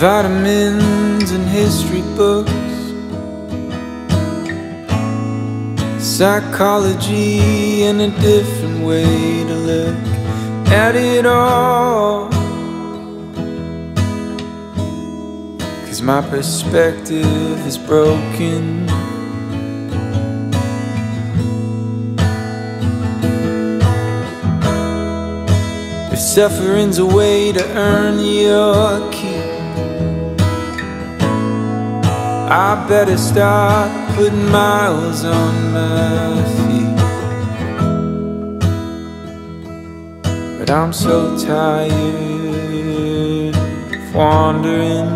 vitamins and history books, psychology and a different way to look at it all, 'cause my perspective is broken. If suffering's a way to earn your keep, I better start putting miles on my feet. But I'm so tired of wandering.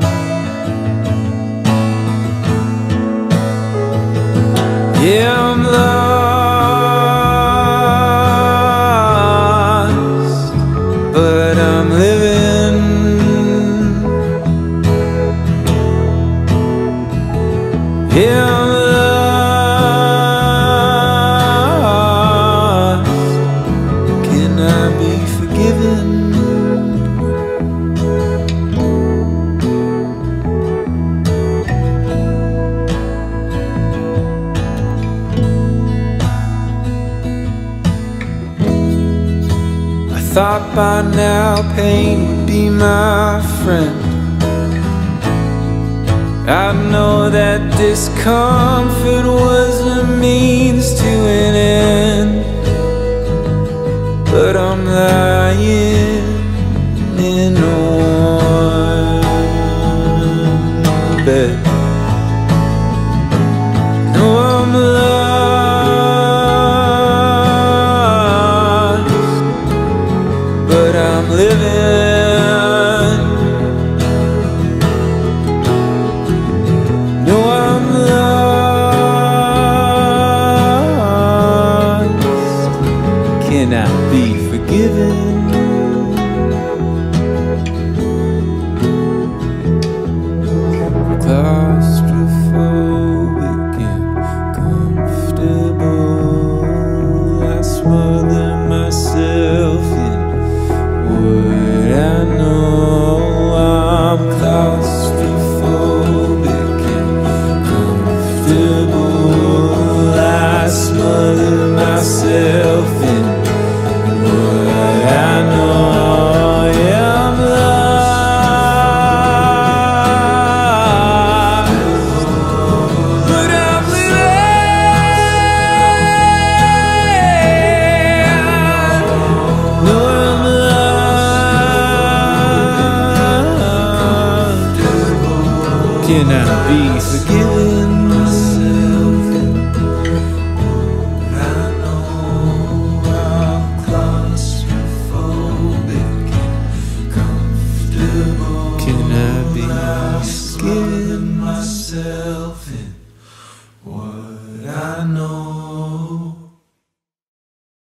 Yeah, I'm lost, but I'm living. Yeah, I'm lost. Can I be forgiven? I thought by now pain would be my friend. I know that discomfort was a means to an end, but I'm lying in one bed. Can I be forgiven? Claustrophobic and comfortable, I smother myself in what I know. I'm claustrophobic and comfortable, I smother myself in. Can I be forgiven myself? I know I'm claustrophobic and comfortable. Can I be forgiven myself?